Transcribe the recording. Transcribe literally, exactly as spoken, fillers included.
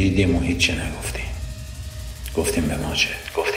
دیدیم و هیچی نگفتیم. گفتیم به ما چه؟